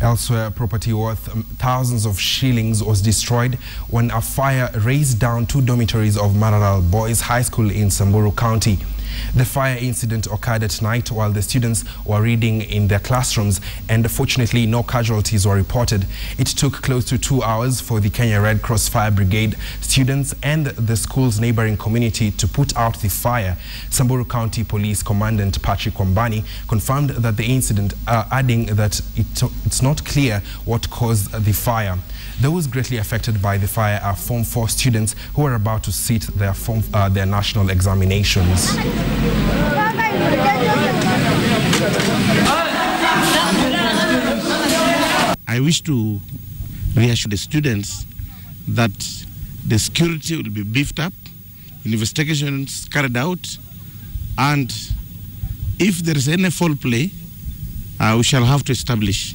Elsewhere, property worth thousands of shillings was destroyed when a fire razed down two dormitories of Maralal Boys High School in Samburu County. The fire incident occurred at night while the students were reading in their classrooms, and fortunately no casualties were reported. It took close to 2 hours for the Kenya Red Cross Fire Brigade, students and the school's neighboring community to put out the fire. Samburu County Police Commandant Patrick Wambani confirmed that the incident, adding that it's not clear what caused the fire. Those greatly affected by the fire are Form 4 students who are about to sit their national examinations. I wish to reassure the students that the security will be beefed up, investigations carried out, and if there is any foul play, we shall have to establish